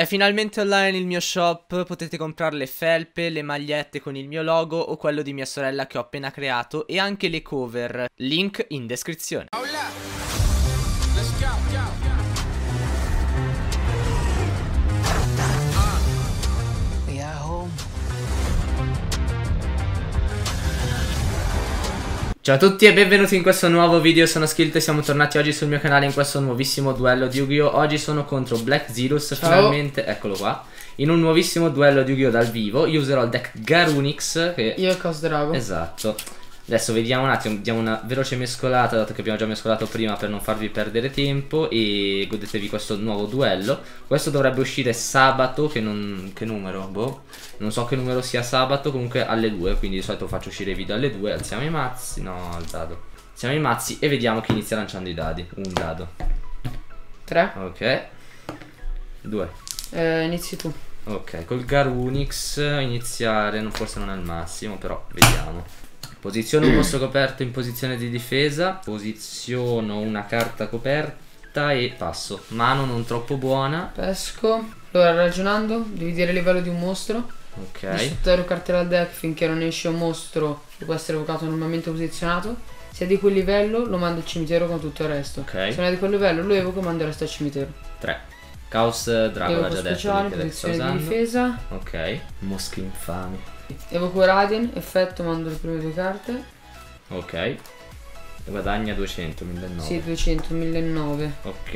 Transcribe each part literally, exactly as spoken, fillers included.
È finalmente online il mio shop, potete comprare le felpe, le magliette con il mio logo o quello di mia sorella che ho appena creato e anche le cover, link in descrizione. Ciao a tutti e benvenuti in questo nuovo video, sono Skilto e siamo tornati oggi sul mio canale in questo nuovissimo duello di Yu-Gi-Oh! Oggi sono contro BlackZealous, finalmente, eccolo qua, in un nuovissimo duello di Yu-Gi-Oh! Dal vivo. Io userò il deck Garunix che... Io e Chaos Drago. Esatto. Adesso vediamo un attimo, diamo una veloce mescolata, dato che abbiamo già mescolato prima per non farvi perdere tempo, e godetevi questo nuovo duello. Questo dovrebbe uscire sabato, che, non, che numero? Boh, non so che numero sia sabato, comunque alle due, quindi di solito faccio uscire i video alle due. Alziamo i mazzi, no, alzato. Alziamo i mazzi e vediamo chi inizia lanciando i dadi. Un dado. Tre. Ok. Due. Eh, inizi tu. Ok, col Garunix iniziare, forse non è il massimo, però vediamo. Posiziono un posto coperto in posizione di difesa, posiziono una carta coperta e passo. Mano non troppo buona. Pesco. Allora, ragionando, dividere il livello di un mostro. Ok. Distruttare carte dal deck finché non esce un mostro che può essere evocato normalmente posizionato. Se è di quel livello lo mando al cimitero con tutto il resto. Ok. Se non è di quel livello lo evoco e mando il resto al cimitero. tre. Chaos Drago l'ha già speciale, detto. Speciale, posizione di difesa. Ok. Mosche infami. Evocura Adien, effetto, mando le prime due carte. Ok. E guadagna duecento, millenovecento. Sì, duecento, millenovecento. Ok.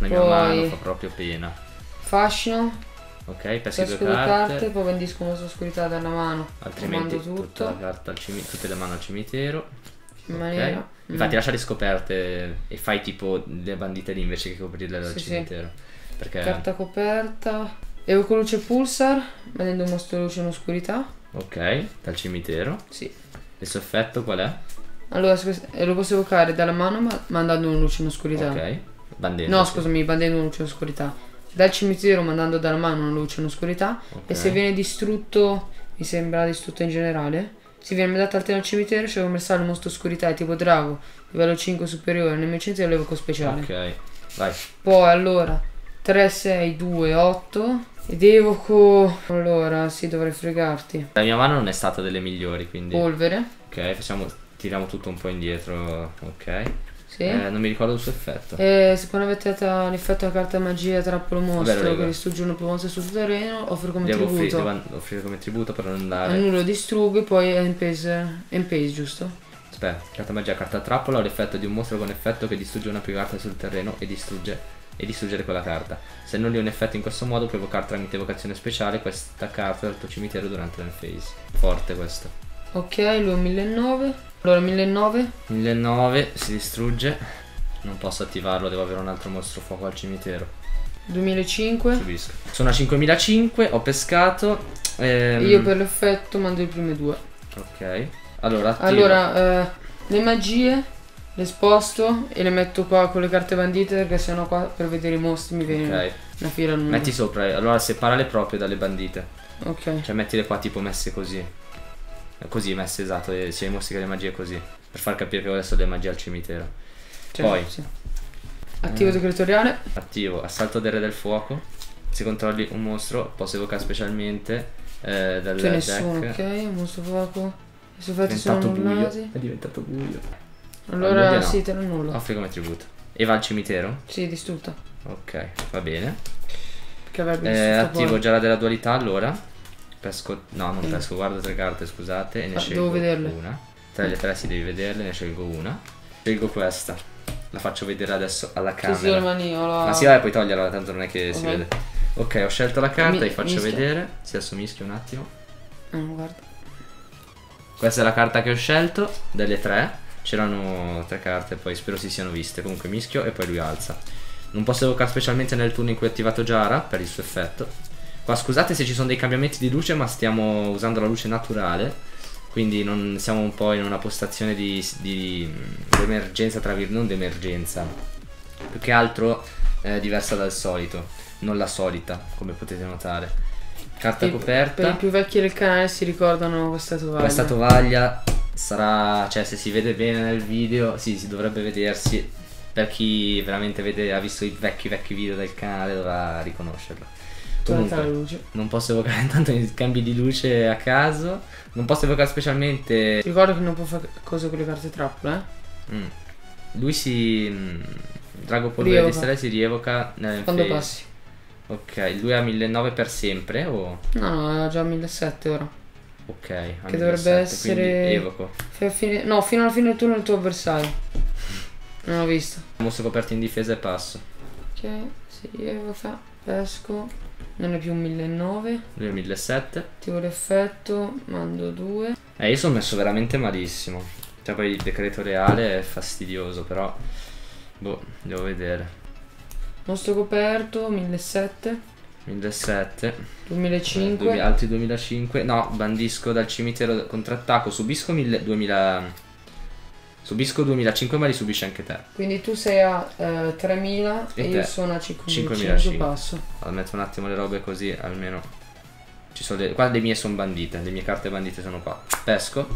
La mia poi... mano fa proprio pena. Fascino. Ok, pesco due, due carte. carte Poi vendisco una oscurità dalla mano. Altrimenti mando tutto. Tutta la carta al tutte le mani al cimitero. In okay. maniera... Infatti mm. lasciali scoperte e fai tipo le bandite lì invece che coprirle dal sì, cimitero. Sì. Perché... Carta coperta. Evoco Luce Pulsar, mettendo un mostro luce in oscurità. Ok, dal cimitero. Sì. Il suo effetto qual è? Allora, lo posso evocare dalla mano ma mandando una luce in oscurità. Ok, bandendo. No, scusami, bandendo una luce in oscurità. Dal cimitero mandando dalla mano una luce in oscurità. Okay. E se viene distrutto, mi sembra distrutto in generale, se viene mandato al terreno cimitero, c'è cioè un bersaglio mostro oscurità e tipo drago, livello cinque superiore, nel mio cimitero lo evoco speciale. Ok, vai. Poi allora... tre, sei, due, otto. Ed evoco. Allora, sì, dovrei fregarti. La mia mano non è stata delle migliori, quindi. Polvere. Ok, facciamo. Tiriamo tutto un po' indietro. Ok. Sì. Eh, non mi ricordo il suo effetto. Eh, se poi avete l'effetto della carta magia trappolo mostro, che distrugge uno più mostro sul tuo terreno, offro come devo tributo. Offri, devo offrire come tributo per non andare. Annullo, distruggo e poi è in pace, è in pace, giusto? Aspetta, carta magia, carta trappola, ho l'effetto di un mostro con effetto che distrugge una più carta sul terreno e distrugge. E distruggere quella carta. Se non li ho un effetto in questo modo, puoi evocare tramite evocazione speciale questa carta dal tuo cimitero durante la phase. Forte questo. Ok, lui è millenovecento. Allora millenovecento. millenovecento si distrugge. Non posso attivarlo, devo avere un altro mostro fuoco al cimitero. duemilacinquecento. Subisco. Sono a cinquemilacinquecento, ho pescato. Ehm... Io per l'effetto mando i primi due. Ok. Allora, attivo. Allora, eh, le magie... Le sposto e le metto qua con le carte bandite perché sennò qua per vedere i mostri mi viene okay. una fila lunga. Metti sopra, allora separa le proprie dalle bandite. Ok. Cioè mettile qua tipo messe così. Così messe, esatto, sia i mostri che le magie così. Per far capire che adesso le magie al cimitero. Cioè, poi sì. Attivo ehm, Decreto Reale. Attivo Assalto del Re del Fuoco. Se controlli un mostro posso evocare specialmente eh, dal cioè, deck. Nessuno, ok, mostro fuoco. I suoi effetti sono annullati. È diventato buio. Allora, allora sì, te lo annullo. Offri come tributo. E va al cimitero? Sì, distrutta. Ok, va bene. Perché avrebbe eh, attivo poi. Già la della dualità, allora. Pesco. No, non mm. pesco, guardo tre carte, scusate. E ne ah, scelgo devo vederle. Una. Tra le tre si devi vederle, ne scelgo una. Scelgo questa. La faccio vedere adesso alla camera. Sì, sì, ormai ho la... Ma sì, vai, puoi toglierla, tanto non è che okay. si vede. Ok, ho scelto la carta, vi faccio mischio. vedere. Sì, adesso mischio un attimo. Mm, guarda. Questa è la carta che ho scelto, delle tre. C'erano tre carte, poi spero si siano viste. Comunque mischio e poi lui alza. Non posso evocare specialmente nel turno in cui ho attivato Giara per il suo effetto. Qua scusate se ci sono dei cambiamenti di luce, ma stiamo usando la luce naturale, quindi non siamo un po' in una postazione di, di, di emergenza, tra virgolette, non di emergenza, più che altro eh, diversa dal solito, non la solita, come potete notare. Carta e coperta. Per i più vecchi del canale si ricordano questa tovaglia. Questa tovaglia sarà, cioè se si vede bene nel video, sì, si dovrebbe vedersi, per chi veramente vede, ha visto i vecchi vecchi video del canale dovrà riconoscerlo. Comunque, la luce. Non posso evocare intanto i cambi di luce a caso, non posso evocare specialmente... Ti ricordo che non può fare cose con le carte trappola, eh? Mm. Lui si... Drago Polvere di Stelle si rievoca quando passi. Ok, lui ha millenovecento per sempre o...? No, no, ha già millesettecento ora. Ok, che millenovecento, dovrebbe essere... evoco. Fine... No, fino alla fine del turno il tuo avversario. Non l'ho visto. Mostro coperto in difesa e passo. Ok, si rievoca, pesco. Non è più un millenovecento. Lui è millesettecento. Attivo l'effetto, mando due. Eh, io sono messo veramente malissimo. Cioè poi il decreto reale è fastidioso, però... Boh, devo vedere. Mostro coperto, millesettecento. millesettecento. duemilacinquecento. Eh, altri duemilacinquecento. No, bandisco dal cimitero contrattacco. Subisco duemila. Subisco duemilacinquecento, ma li subisci anche te. Quindi tu sei a eh, tremila e, e io sono a cinquemilacinquecento. Passo. Allora, metto un attimo le robe così almeno. Ci sono le... Qua le mie sono bandite. Le mie carte bandite sono qua. Pesco.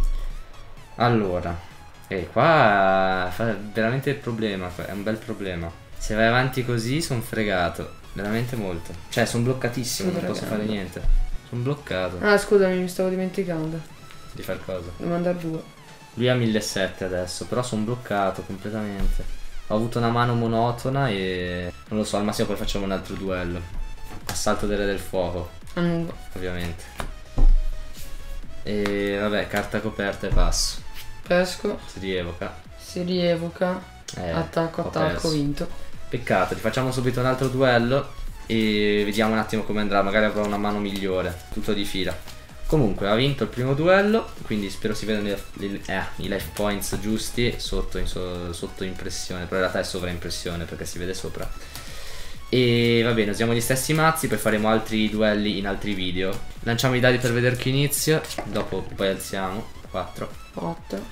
Allora. E qua fa veramente il problema. È un bel problema. Se vai avanti così sono fregato, veramente molto. Cioè sono bloccatissimo, non posso fare niente. Sono bloccato. Ah scusami, mi stavo dimenticando. Di far cosa? Devo mandare due. Lui ha millesettecento adesso, però sono bloccato completamente. Ho avuto una mano monotona e... Non lo so, al massimo poi facciamo un altro duello. Assalto del Re del Fuoco. Mm. Ovviamente. E vabbè, carta coperta e passo. Pesco. Si rievoca. Si rievoca. Eh, attacco, attacco, vinto. Peccato, rifacciamo subito un altro duello e vediamo un attimo come andrà, magari avrò una mano migliore, tutto di fila. Comunque ha vinto il primo duello, quindi spero si vedano i, eh, i life points giusti sotto, in so, sotto impressione, però in realtà è sovraimpressione perché si vede sopra. E va bene, usiamo gli stessi mazzi, poi faremo altri duelli in altri video. Lanciamo i dadi per vedere chi inizia, dopo poi alziamo. quattro otto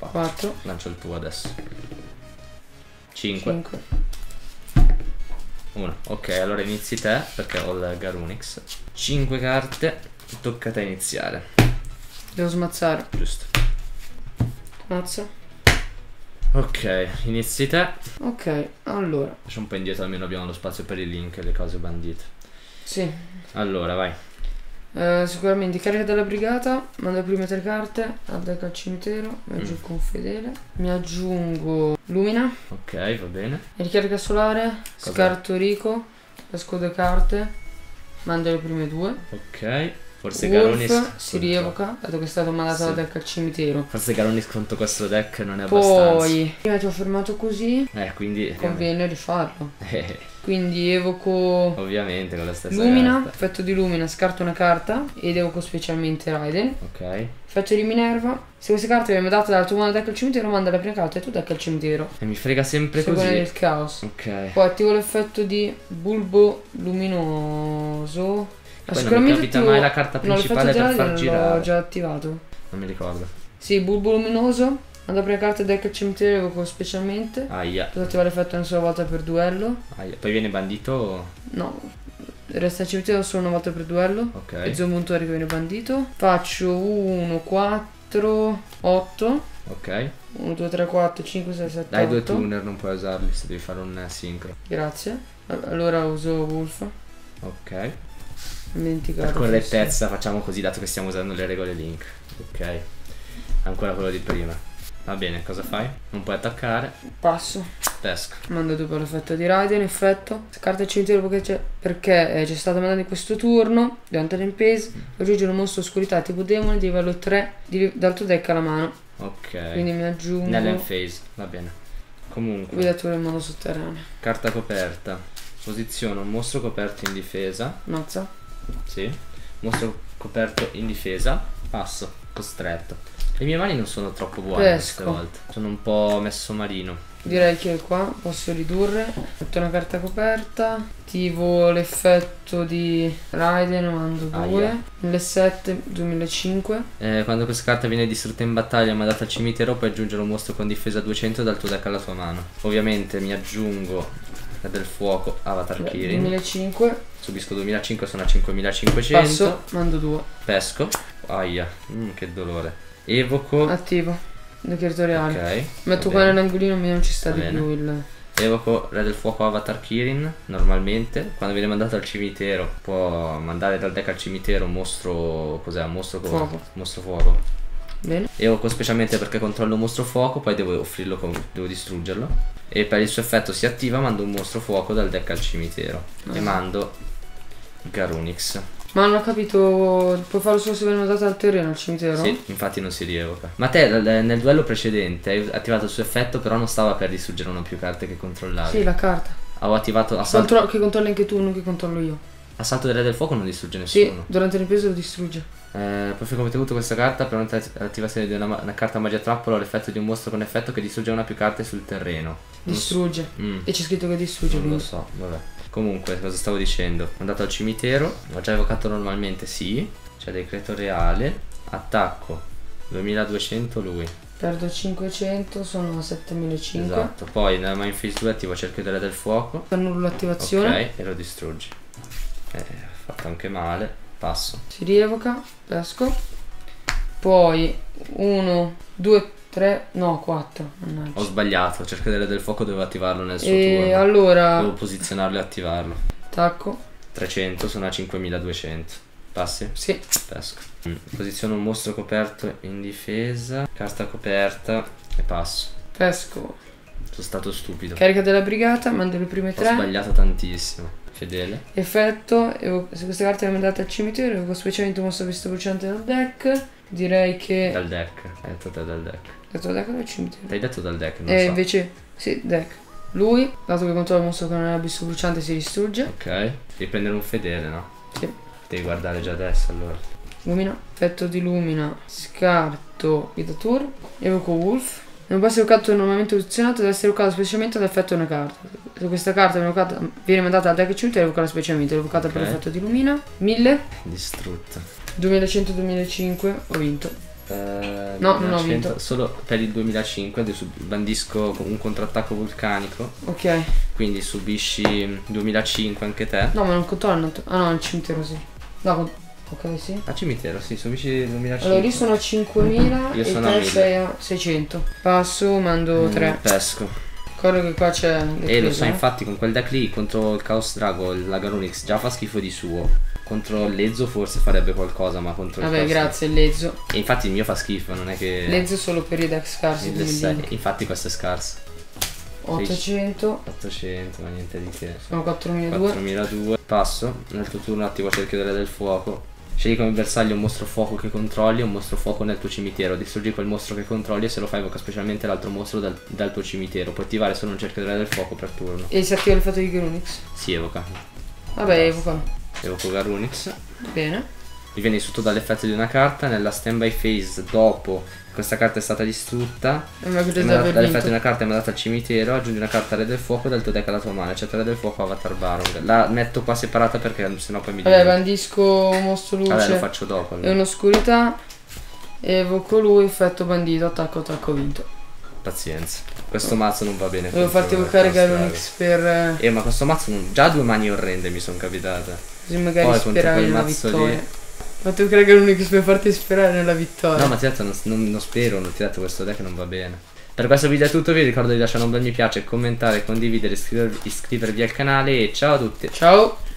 quattro. Lancio il tuo adesso. cinque uno. Ok, allora inizi te perché ho il Garunix. Cinque carte, tocca a te iniziare. Devo smazzare. Giusto. Mazza. Ok, inizi te. Ok, allora faccio un po' indietro, almeno abbiamo lo spazio per i link e le cose bandite. Sì. Allora vai. Uh, sicuramente Carica della Brigata, mando prima tre carte, attacco al cimitero, mi mm. aggiungo un Fedele, mi aggiungo Lumina. Ok, va bene. Ricarica Solare, scarto Rico, pesco due carte, mando le prime due. Ok, forse Garunix si rievoca, dato che è stato mandato sì. Deck al cimitero. Forse Garunix contro questo deck non è Poi, abbastanza. Poi, prima ti ho fermato così, eh, quindi conviene rifarlo. Quindi evoco ovviamente con la stessa Lumina, carta. Effetto di Lumina, scarto una carta ed evoco specialmente Raiden. Ok. Effetto di Minerva. Se queste carte vengono date dalla tua mano deck al cimitero, manda la prima carta e tu deck al cimitero. E mi frega sempre Seguone così. Nel caos. Ok. Poi attivo l'effetto di Bulbo Luminoso. Ma poi non mi capita attivo... mai la carta principale no, per far girare. L'ho già attivato. Non mi ricordo. Sì, Bulbo Luminoso. Mando la prima carta deck al cimitero, evoco specialmente. Aia. Posso attivare l'effetto una sola volta per duello. Aia. Poi viene bandito o... No. Resta al cimitero solo una volta per duello. Ok. E zoom un torre che viene bandito. Faccio uno, quattro, otto. Ok. uno, due, tre, quattro, cinque, sei, sette, Dai, otto. Dai due tuner, non puoi usarli se devi fare un sincro. Grazie. Allora uso Wolf. Ok. Dimenticato. Per correttezza facciamo così, dato che stiamo usando le regole link. Ok. Ancora quello di prima. Va bene, cosa fai? Non puoi attaccare. Passo. Pesco. Mando due per l'effetto di Raiden, effetto. Carta del cimitero perché c'è stato mandato in questo turno. Durante l'impresa aggiungi un mostro oscurità tipo demone di livello tre di, dal tuo deck alla mano. Ok. Quindi mi aggiungo Nell'end phase, va bene. Comunque guidatore in modo sotterraneo. Carta coperta. Posiziono un mostro coperto in difesa. Mazza. Sì. Mostro coperto in difesa. Passo. Costretto. Le mie mani non sono troppo buone Pesco. Queste volte. Sono un po' messo marino. Direi che qua posso ridurre. Metto una carta coperta. Attivo l'effetto di Raiden, mando due. Ah, yeah. millesettecento duemilacinque. Eh, quando questa carta viene distrutta in battaglia, mandata al cimitero, puoi aggiungere un mostro con difesa duecento dal tuo deck alla tua mano. Ovviamente mi aggiungo Re del Fuoco Avatar Kirin. duemilacinquecento. Subisco duemilacinquecento, sono a cinquemilacinquecento. Passo, mando due. Pesco. Aia, mm, che dolore. Evoco. Attivo. Decreto Reale. Ok. Metto qua nell'angolino, non ci sta di più il... Evoco Re del Fuoco Avatar Kirin, normalmente. Quando viene mandato al cimitero, può mandare dal deck al cimitero un mostro... Cos'è? Un mostro fuoco. Cosa? Mostro fuoco. Bene. Evoco specialmente perché controllo un mostro fuoco, poi devo offrirlo, con... devo distruggerlo. E per il suo effetto si attiva, mando un mostro fuoco dal deck al cimitero. Ah. E mando Garunix. Ma non ho capito, puoi farlo solo se viene mandato al terreno, al cimitero? Sì, infatti non si rievoca. Ma te nel duello precedente hai attivato il suo effetto, però non stava per distruggere una o più carte che controllavi. Sì, la carta. Ho attivato assalto... Contro che controlli anche tu, non che controllo io. Assalto del Re del Fuoco non distrugge nessuno. Sì, durante l'impresa lo distrugge. Eh, poi come tenuto questa carta, per l'attivazione di una, una carta magia trappola, l'effetto di un mostro con effetto che distrugge una o più carte sul terreno. Distrugge. Mm. E c'è scritto che distrugge. Non quindi. Lo so, vabbè. Comunque, cosa stavo dicendo? Ho andato al cimitero, ho già evocato normalmente, sì. C'è Decreto Reale, attacco, duemiladuecento lui. Perdo cinquecento, sono settemila cinquecento. Esatto, poi nella main phase due attivo Cerchio del Re del Fuoco. Annullo l'attivazione. Ok, e lo distruggi. Eh, ho fatto anche male, passo. Si rievoca, pesco. Poi, uno, due, tre, no, quattro. Ho sbagliato, Cerchio del Re del Fuoco dovevo attivarlo nel suo e turno. Allora... Devo posizionarlo e attivarlo. Tacco. trecento, sono a cinquemiladuecento. Passi? Sì. Pesco. Posiziono un mostro coperto in difesa, carta coperta e passo. Pesco. Sono stato stupido. Carica della Brigata, mando le prime tre. Ho sbagliato tantissimo. Fedele. Effetto, se queste carte le mandate al cimitero, evoco specialmente un mostro Abisso Bruciante dal deck. Direi che... Dal deck, hai detto te dal deck. Hai detto dal deck o dal cimitero? Hai detto dal deck, non so. E invece, sì, deck. Lui, dato che controlla il mostro che non è Abisso Bruciante, si distrugge. Ok, devi prendere un Fedele, no? Sì. Devi guardare già adesso, allora. Lumina. Effetto di Lumina. Scarto Vita Tour. Evoco Wolf. Non può essere evocato normalmente posizionato, deve essere evocato specialmente ad effetto di una carta. Se questa carta evocata, viene mandata al deck cimitero, evocata specialmente, evocata okay. Per effetto di Lumina. mille. Distrutta. duemilacento duemilacinque, ho vinto. Eh, no, duemilacento, non ho vinto. Solo per il duemilacinque bandisco un contrattacco vulcanico. Ok. Quindi subisci duemilacinque anche te. No, ma non controllo. Ah no, il cimitero sì. No, ok, sì. A cimitero, sì, subisci duemilacinque. Allora, lì sono a cinquemila e sono te sei a seicento. Passo, mando mm, tre. Pesco. Ricordo che qua c'è... E lo so, infatti con quel deck lì contro il Chaos Drago, la Garunix già fa schifo di suo. Contro l'Ezzo forse farebbe qualcosa, ma contro... Vabbè, il grazie, l'Ezzo. E infatti il mio fa schifo, non è che... L'Ezzo solo per i deck scarsi. Infatti questo è scarso. ottocento. ottocento, ma niente di che. Sono quattromiladuecento. Passo, nel tuo turno attivo Cerchio del Re del Fuoco. Scegli come bersaglio un mostro fuoco che controlli e un mostro fuoco nel tuo cimitero. Distruggi quel mostro che controlli e se lo fai evoca specialmente l'altro mostro dal, dal tuo cimitero. Puoi attivare solo un Cerchio del Re del Fuoco per turno. E si attiva il fatto di Garunix? Si evoca. Vabbè, evoca. Evoco Garunix. Bene. Divieni sotto dall'effetto di una carta. Nella standby phase dopo questa carta è stata distrutta. Dall'effetto di una carta è mandata al cimitero. Aggiungi una carta Re del Fuoco dal tuo deck alla tua mano. C'è Re del Fuoco Avatar Barong. La metto qua separata perché sennò poi mi dico. Vabbè, bandisco mostro luce. Vabbè, lo faccio dopo. Allora. È un'oscurità. Evoco lui, effetto bandito, attacco, attacco vinto. Pazienza. Questo mazzo non va bene. Devo farti evocare Garunix per... Eh, ma questo mazzo non... già due mani orrende mi sono capitate. Così magari poi speravi una vittoria. Lì... Ma tu credi che l'unico per farti sperare nella vittoria? No, ma ti ho detto, non, non, non spero, non ti ho detto, questo deck non va bene. Per questo video è tutto, vi ricordo di lasciare un bel mi piace, commentare, condividere, iscrivervi, iscrivervi al canale e ciao a tutti. Ciao!